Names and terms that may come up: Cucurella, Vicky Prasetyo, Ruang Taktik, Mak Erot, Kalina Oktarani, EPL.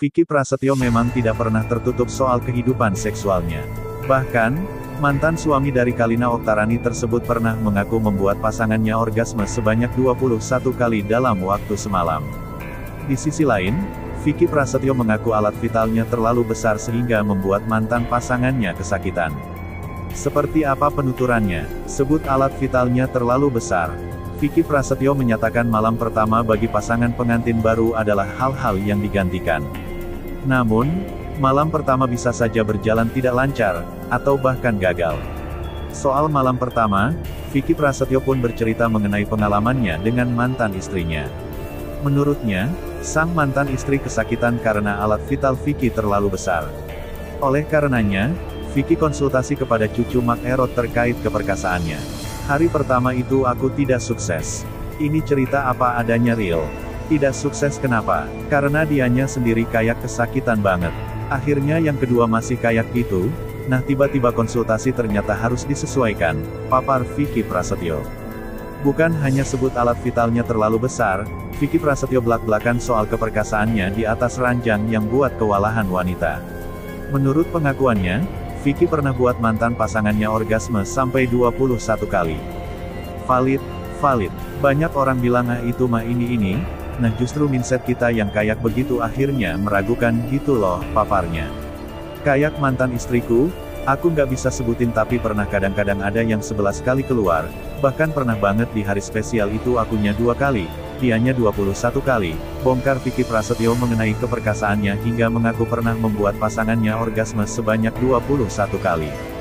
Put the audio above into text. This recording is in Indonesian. Vicky Prasetyo memang tidak pernah tertutup soal kehidupan seksualnya. Bahkan, mantan suami dari Kalina Oktarani tersebut pernah mengaku membuat pasangannya orgasme sebanyak 21 kali dalam waktu semalam. Di sisi lain, Vicky Prasetyo mengaku alat vitalnya terlalu besar sehingga membuat mantan pasangannya kesakitan. Seperti apa penuturannya? Sebut alat vitalnya terlalu besar. Vicky Prasetyo menyatakan malam pertama bagi pasangan pengantin baru adalah hal-hal yang digantikan. Namun, malam pertama bisa saja berjalan tidak lancar, atau bahkan gagal. Soal malam pertama, Vicky Prasetyo pun bercerita mengenai pengalamannya dengan mantan istrinya. Menurutnya, sang mantan istri kesakitan karena alat vital Vicky terlalu besar. Oleh karenanya, Vicky konsultasi kepada cucu Mak Erot terkait keperkasaannya. Hari pertama itu aku tidak sukses. Ini cerita apa adanya real. Tidak sukses kenapa? Karena dianya sendiri kayak kesakitan banget. Akhirnya yang kedua masih kayak gitu, nah tiba-tiba konsultasi ternyata harus disesuaikan, papar Vicky Prasetyo. Bukan hanya sebut alat vitalnya terlalu besar, Vicky Prasetyo belak-belakan soal keperkasaannya di atas ranjang yang buat kewalahan wanita. Menurut pengakuannya, Vicky pernah buat mantan pasangannya orgasme sampai 21 kali. Valid. Banyak orang bilang ah itu mah ini, nah justru mindset kita yang kayak begitu akhirnya meragukan gitu loh, paparnya. Kayak mantan istriku, aku nggak bisa sebutin tapi pernah kadang-kadang ada yang 11 kali keluar, bahkan pernah banget di hari spesial itu akunya 2 kali, dianya 21 kali, bongkar Vicky Prasetyo mengenai keperkasaannya hingga mengaku pernah membuat pasangannya orgasme sebanyak 21 kali.